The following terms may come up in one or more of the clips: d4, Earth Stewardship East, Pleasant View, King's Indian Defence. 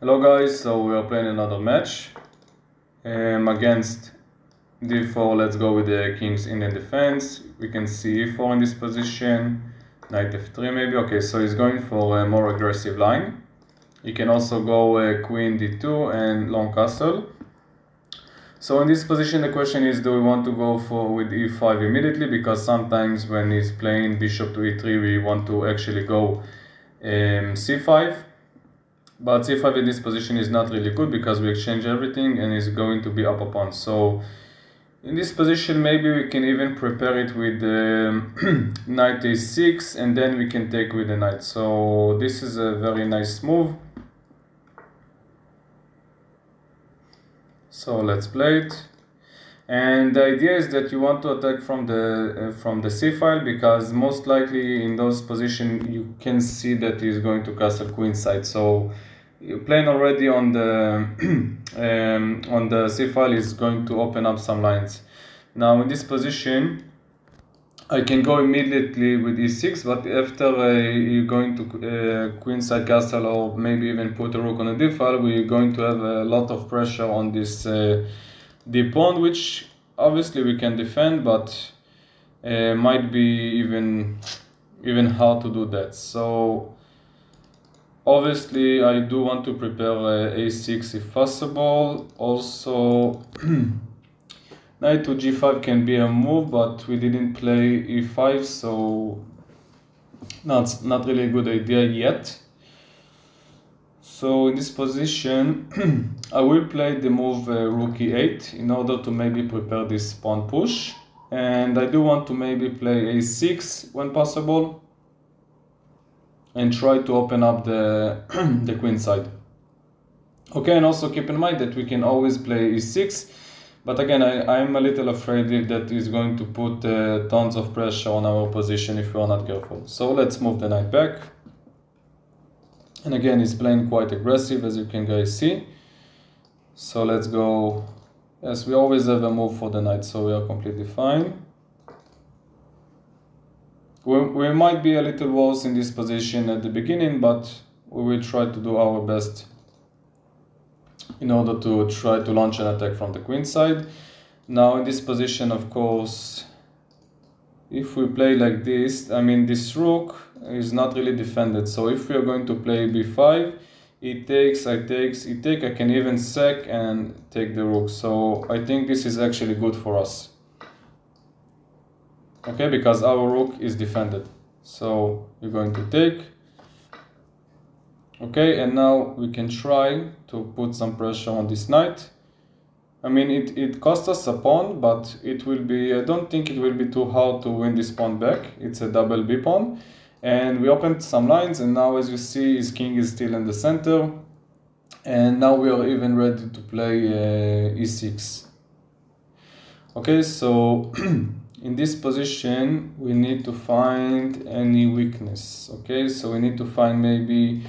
Hello guys, so we are playing another match against d4. Let's go with the King's Indian Defence. We can see e4 in this position, knight f3 maybe. Okay, so he's going for a more aggressive line. He can also go queen d2 and long castle. So in this position the question is, do we want to go for with e5 immediately, because sometimes when he's playing bishop to e3 we want to actually go c5. But c5 in this position is not really good because we exchange everything and it's going to be up a pawn. So in this position maybe we can even prepare it with knight a6 and then we can take with the knight. So this is a very nice move. So let's play it. And the idea is that you want to attack from the c file, because most likely in those position you can see that he's going to castle queenside. So playing already on the on the c file is going to open up some lines. Now in this position I can go immediately with e6, but after you're going to queenside castle or maybe even put a rook on a d file, we're going to have a lot of pressure on this the pawn, which obviously we can defend, but might be even hard to do that. So obviously I do want to prepare a6 if possible. Also knight to g5 can be a move, but we didn't play e5, so not really a good idea yet. So in this position I will play the move rook e8 in order to maybe prepare this pawn push, and I do want to maybe play a6 when possible and try to open up the the queen side. Okay, and also keep in mind that we can always play e6, but again I'm a little afraid that is going to put tons of pressure on our position if we are not careful. So let's move the knight back. And again, he's playing quite aggressive, as you can guys see. So let's go. Yes, we always have a move for the knight, so we are completely fine. We might be a little worse in this position at the beginning, but we will try to do our best in order to try to launch an attack from the queen side. Now in this position, of course, if we play like this, I mean this rook is not really defended. So if we are going to play b5, it takes, I takes, it take, I can even sack and take the rook. So I think this is actually good for us. Okay, because our rook is defended. So we're going to take. Okay, and now we can try to put some pressure on this knight. I mean, it cost us a pawn, but it will be, I don't think it will be too hard to win this pawn back. It's a double B pawn. And we opened some lines, and now as you see his king is still in the center. And now we are even ready to play E6. Okay, so in this position we need to find any weakness. Okay, so we need to find maybe...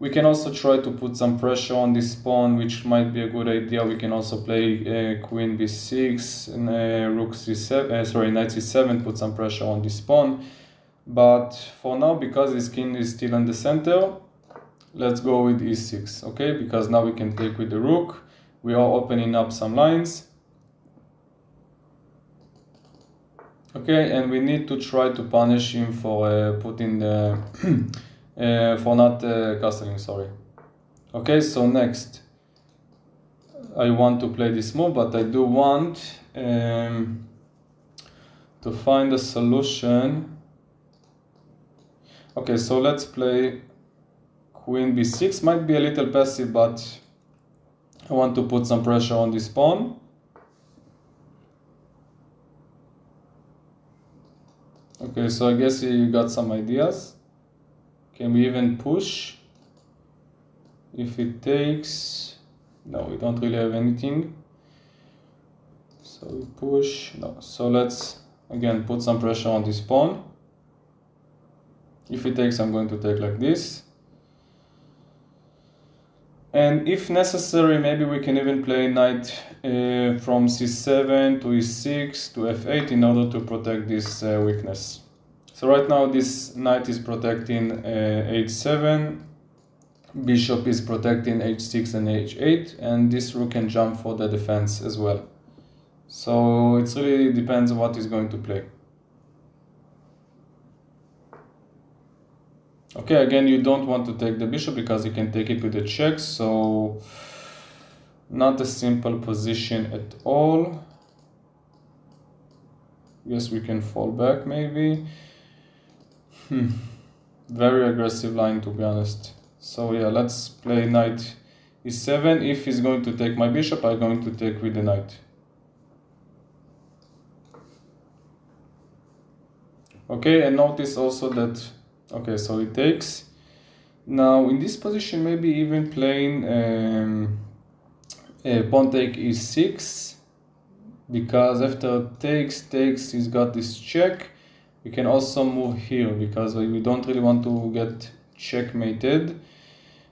We can also try to put some pressure on this pawn, which might be a good idea. We can also play queen b6 and rook c7, knight c7, put some pressure on this pawn. But for now, because his king is still in the center, let's go with e6, okay? Because now we can take with the rook. We are opening up some lines. Okay, and we need to try to punish him for putting the... for not castling, sorry. Okay, so next I want to play this move, but I do want to find a solution. Okay, so let's play queen b6. Might be a little passive, but I want to put some pressure on this pawn. Okay, so I guess you got some ideas. Can we even push? If it takes... No, we don't really have anything. So we push... No. So let's again put some pressure on this pawn. If it takes, I'm going to take like this. And if necessary, maybe we can even play knight from c7 to e6 to f8 in order to protect this weakness. So right now this knight is protecting h7, bishop is protecting h6 and h8, and this rook can jump for the defense as well. So it really depends on what he's going to play. Okay, again, you don't want to take the bishop because you can take it with the check, so not a simple position at all. Yes, we can fall back maybe. Very aggressive line, to be honest. So yeah, let's play knight e7. If he's going to take my bishop, I'm going to take with the knight. Okay, and notice also that, okay, so he takes. Now in this position, maybe even playing pawn take e6, because after takes, he's got this check. We can also move here because we don't really want to get checkmated,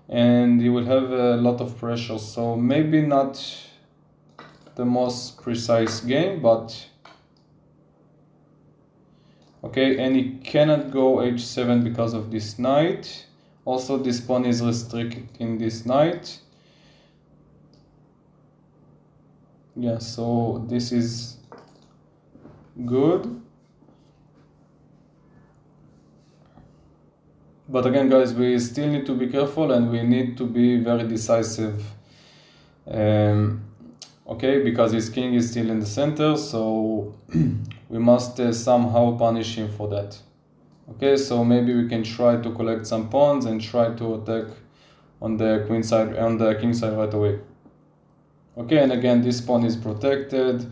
and you will have a lot of pressure. So maybe not the most precise game, but okay. And he cannot go h7 because of this knight. Also this pawn is restricting this knight. Yeah, so this is good. But again, guys, we still need to be careful and we need to be very decisive. Okay, because his king is still in the center, so we must somehow punish him for that. Okay, so maybe we can try to collect some pawns and try to attack on the queen side, on the king side right away. Okay, and again, this pawn is protected.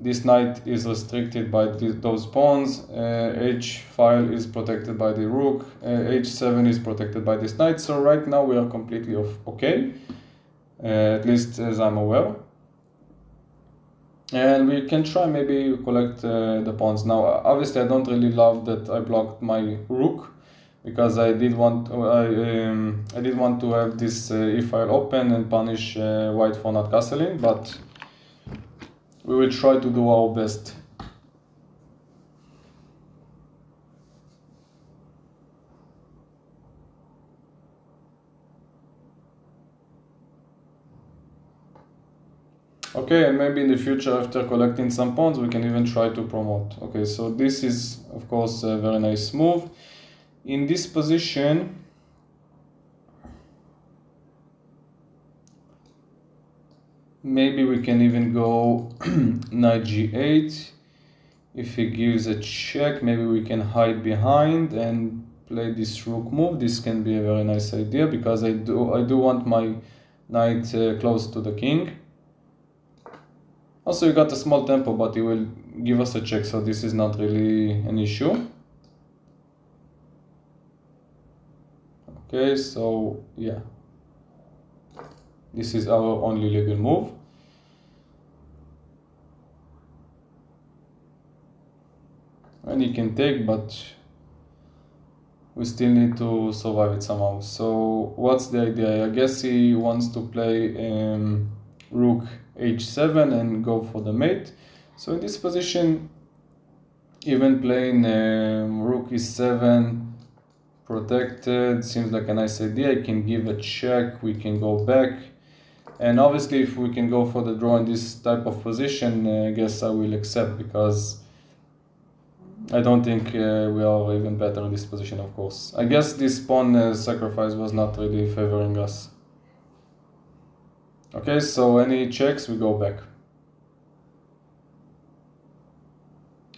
This knight is restricted by those pawns, h-file is protected by the rook, h7 is protected by this knight, so right now we are completely okay, at least as I'm aware. And we can try maybe collect the pawns. Now obviously I don't really love that I blocked my rook, because I did want I did want to have this e-file open and punish white for not castling, but we will try to do our best. Okay, and maybe in the future, after collecting some pawns, we can even try to promote. Okay, so this is, of course, a very nice move. In this position, maybe we can even go knight g8. If he gives a check, maybe we can hide behind and play this rook move. This can be a very nice idea because I do want my knight close to the king. Also, you got a small tempo, but he will give us a check, so this is not really an issue. Okay, so yeah, this is our only legal move. And you can take, but we still need to survive it somehow. So what's the idea? I guess he wants to play rook h7 and go for the mate. So in this position, even playing rook e7 protected seems like a nice idea. I can give a check, we can go back, and obviously if we can go for the draw in this type of position, I guess I will accept, because I don't think we are even better in this position, of course. I guess this pawn sacrifice was not really favoring us. Okay, so any checks, we go back.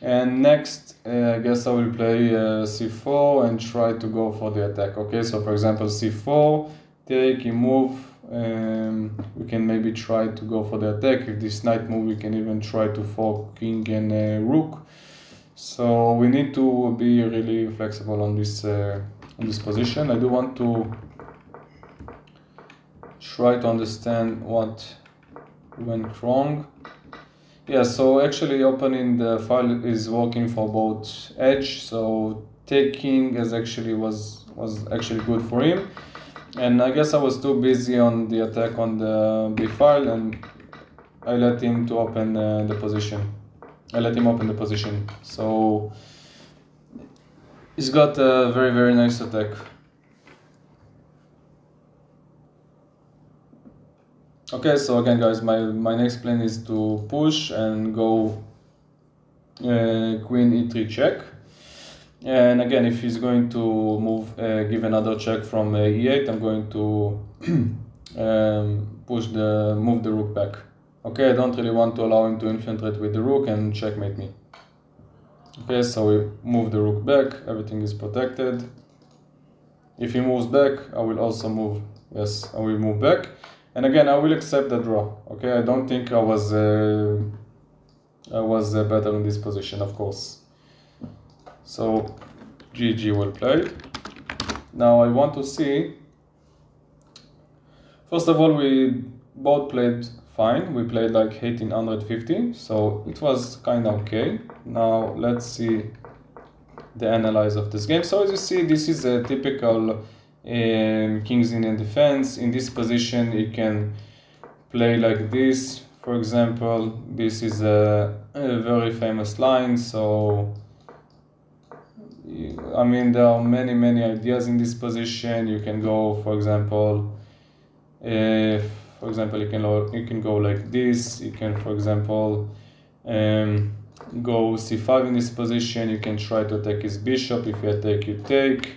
And next, I guess I will play c4 and try to go for the attack. Okay, so for example, c4, take, he move. We can maybe try to go for the attack. If this knight move, we can even try to fork king and rook. So we need to be really flexible on this position. I do want to try to understand what went wrong. Yeah, so actually opening the file is working for both edge, so taking as actually was good for him. And I guess I was too busy on the attack on the B file, and I let him to open the position. I let him open the position. So he's got a very nice attack. Okay, so again guys, my next plan is to push and go queen e3 check. And again, if he's going to move, give another check from e8, I'm going to move the rook back. Okay, I don't really want to allow him to infiltrate with the rook and checkmate me. Okay, so we move the rook back, everything is protected. If he moves back, I will also move. Yes, I will move back. And again, I will accept the draw. Okay, I don't think I was better in this position, of course. So, GG, well played. Now I want to see, first of all, we both played fine. We played like 1850, so it was kind of okay. Now let's see the analysis of this game. So as you see, this is a typical King's Indian Defense. In this position, you can play like this. For example, this is a very famous line, so I mean, there are many ideas in this position. You can go, for example, you can go like this. You can, for example, go c5 in this position. You can try to attack his bishop. If you attack, you take.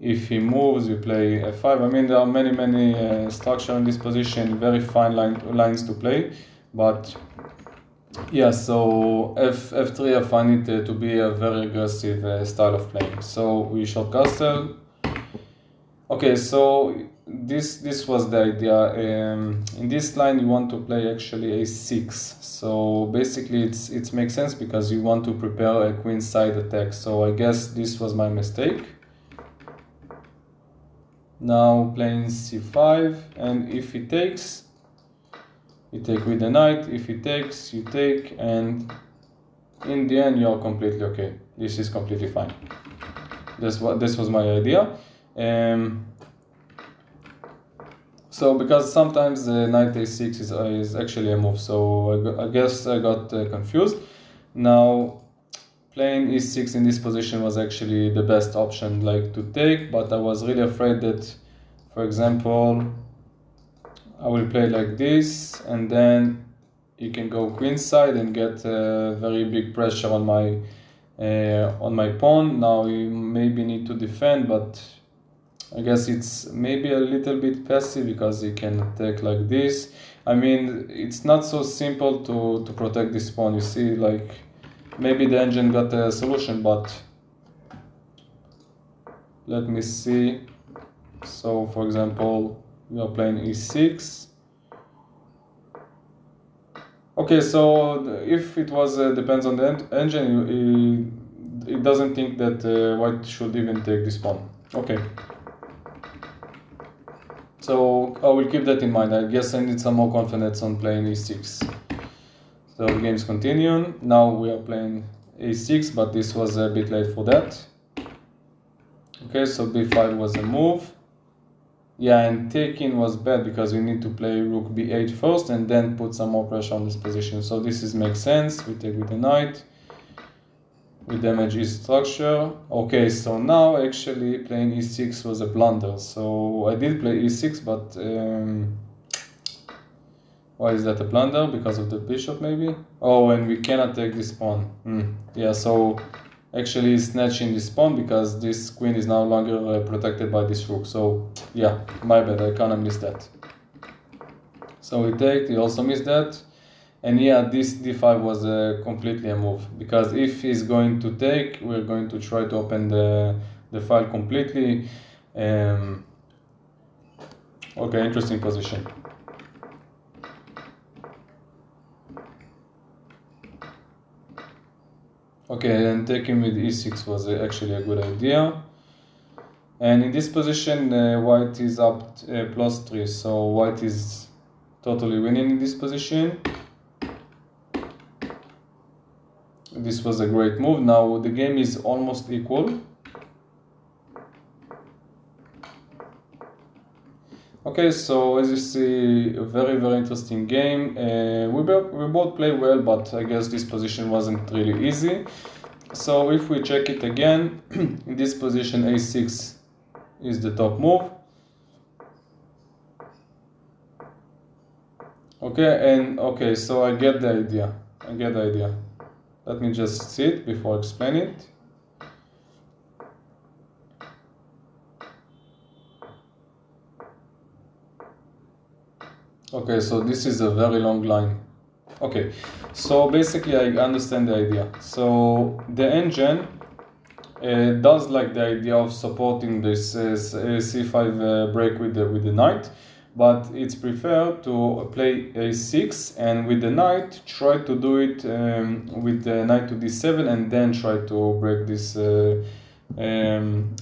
If he moves, you play f5. I mean, there are many structure in this position. Very fine lines to play, but. Yeah, so F3, I find it to be a very aggressive style of playing. So we short castle. Okay, so this was the idea. In this line, you want to play actually a6. So basically, it makes sense because you want to prepare a queenside attack. So I guess this was my mistake. Now playing c5, and if he takes, you take with the knight. If he takes, you take, and in the end you're completely okay. This is completely fine. This was my idea. So because sometimes the knight a6 is actually a move, so I guess I got confused. Now playing e6 in this position was actually the best option, like to take, but I was really afraid that, for example, I will play like this, and then you can go queenside and get very big pressure on my pawn. Now you maybe need to defend, but I guess it's maybe a little bit passive because you can attack like this. I mean, it's not so simple to protect this pawn. You see, like maybe the engine got a solution, but let me see. So, for example, we are playing e6. Okay, so if it was depends on the engine, it doesn't think that white should even take this pawn. Okay, so I will keep that in mind. I guess I need some more confidence on playing e6. So games continue. Now we are playing a6, but this was a bit late for that. Okay, so b5 was a move. Yeah, and taking was bad because we need to play rook b8 first and then put some more pressure on this position. So this makes sense. We take with the knight. We damage his structure. Okay, so now actually playing e6 was a blunder. So I did play e6, but why is that a blunder? Because of the bishop maybe? Oh, and we cannot take this pawn. Yeah, so actually snatching this pawn because this queen is no longer protected by this rook. So yeah, my bad, I kind of missed that. So we take, he also missed that. And yeah, this d5 was completely a move, because if he's going to take, we're going to try to open the file completely. Okay, interesting position. Okay, and taking with e6 was actually a good idea. And in this position, white is up +3, so white is totally winning in this position. This was a great move. Now the game is almost equal. Okay, so as you see, a very interesting game. We both play well, but I guess this position wasn't really easy. So if we check it again, in this position a6 is the top move. Okay, and okay, so I get the idea. Let me just see it before I explain it. Okay, so this is a very long line. Okay, so basically I understand the idea. So the engine does like the idea of supporting this c5 break with the knight, but it's preferred to play a6 and with the knight try to do it with the knight to d7 and then try to break this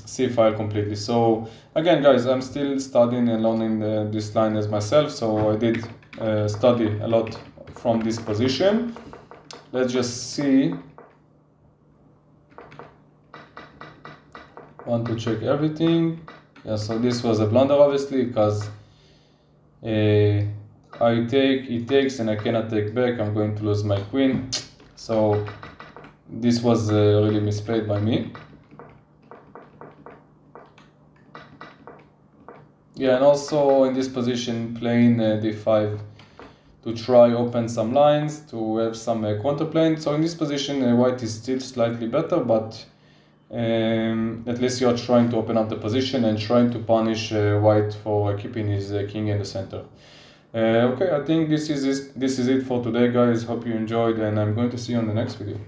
c file completely. So again, guys, I'm still studying and learning this line as myself, so I did study a lot from this position. Let's just see. Want to check everything. Yeah, so this was a blunder obviously, because I take, he takes, and I cannot take back. I'm going to lose my queen. So this was really misplayed by me. Yeah, and also in this position playing d5 to try open some lines, to have some counterplane. So in this position white is still slightly better, but at least you are trying to open up the position and trying to punish white for keeping his king in the center. Okay, I think this is it for today, guys. Hope you enjoyed, and I'm going to see you on the next video.